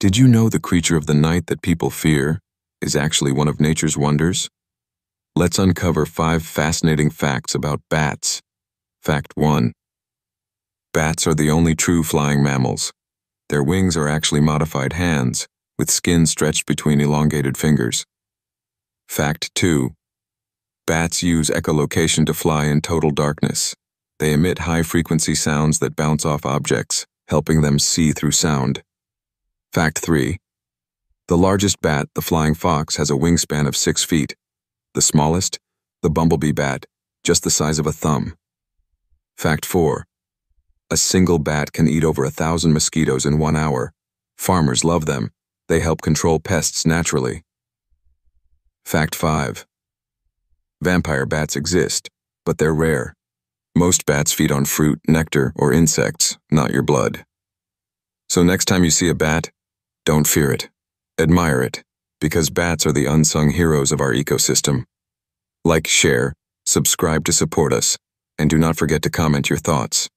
Did you know the creature of the night that people fear is actually one of nature's wonders? Let's uncover 5 fascinating facts about bats. Fact 1. Bats are the only true flying mammals. Their wings are actually modified hands, with skin stretched between elongated fingers. Fact 2. Bats use echolocation to fly in total darkness. They emit high-frequency sounds that bounce off objects, helping them see through sound. Fact 3. The largest bat, the flying fox, has a wingspan of 6 feet. The smallest, the bumblebee bat, just the size of a thumb. Fact 4. A single bat can eat over 1,000 mosquitoes in 1 hour. Farmers love them. They help control pests naturally. Fact 5. Vampire bats exist, but they're rare. Most bats feed on fruit, nectar, or insects, not your blood. So next time you see a bat, don't fear it. Admire it, because bats are the unsung heroes of our ecosystem. Like, share, subscribe to support us, and do not forget to comment your thoughts.